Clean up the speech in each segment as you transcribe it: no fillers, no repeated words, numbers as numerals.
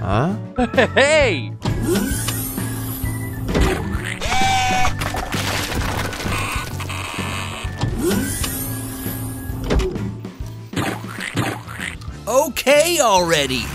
Huh? Hey! Okay already! Okay.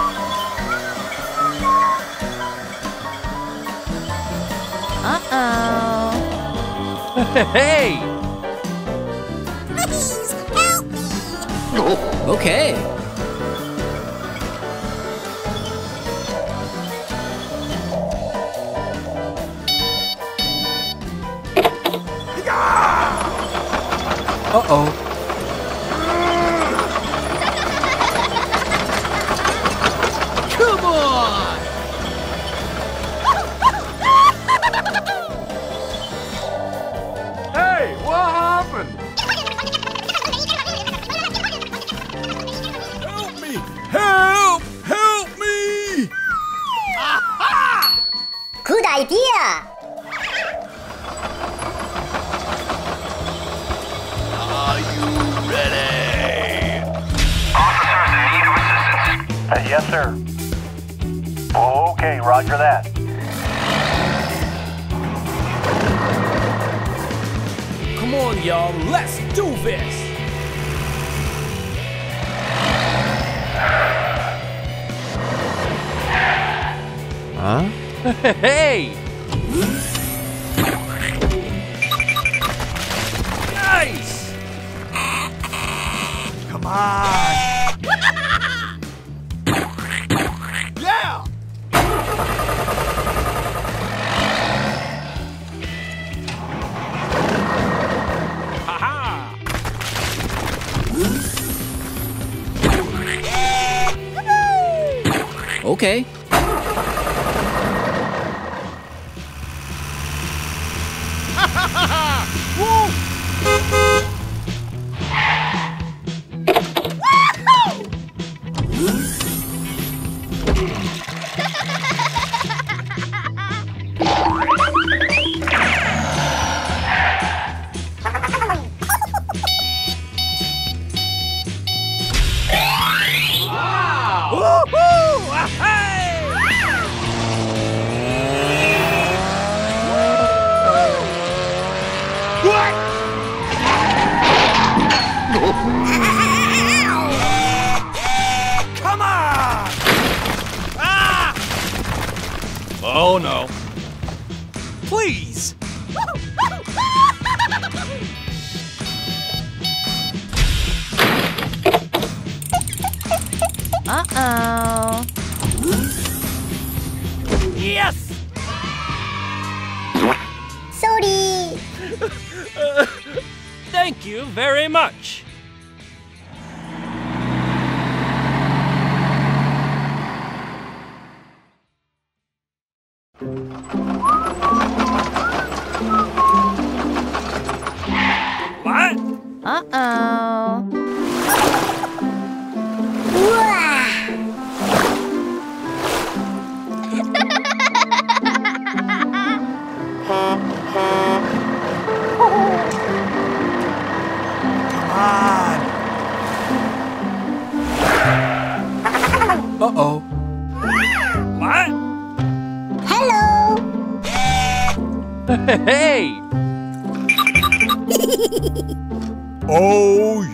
Oh,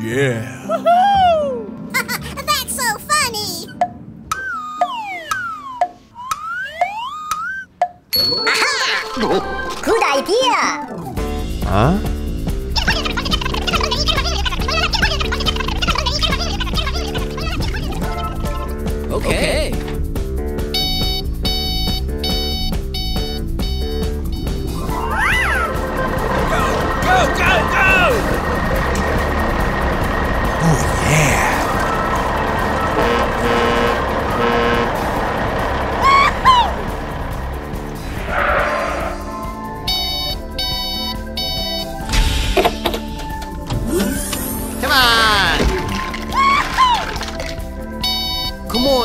yeah. Woohoo! That's so funny! Huh? Okay.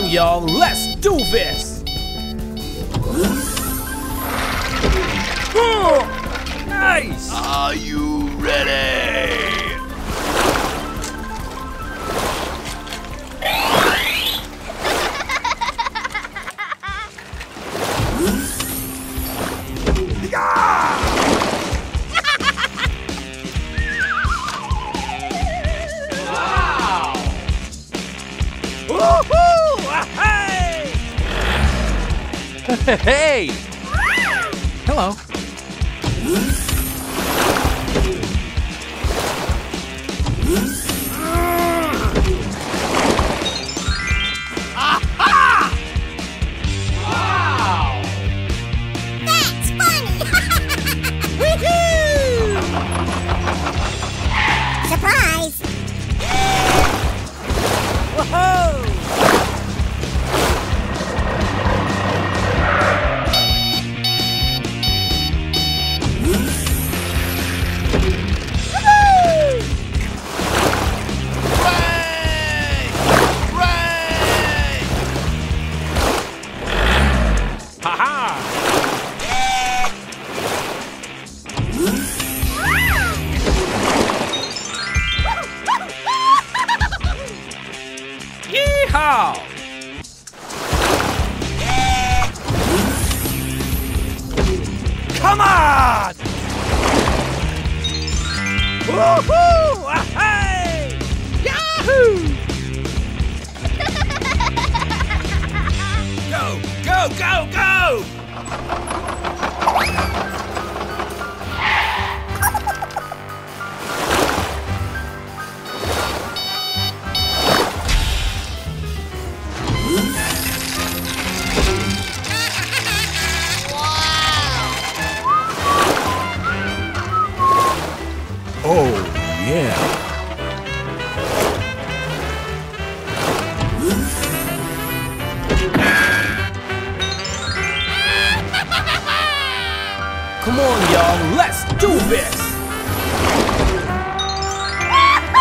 Y'all, let's do this! Oh, nice! Are you ready? Wow! Woohoo! Hey! Hello. Aha! Wow! That's funny! Woohoo! Surprise! Whoa! Come on! Woohoo! Hey! Yahoo! Go! Go! Go! Go! Come on, y'all, let's do this! Ah!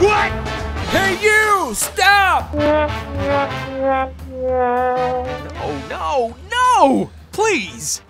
What? Hey, you! Stop! Oh, no, no! Please!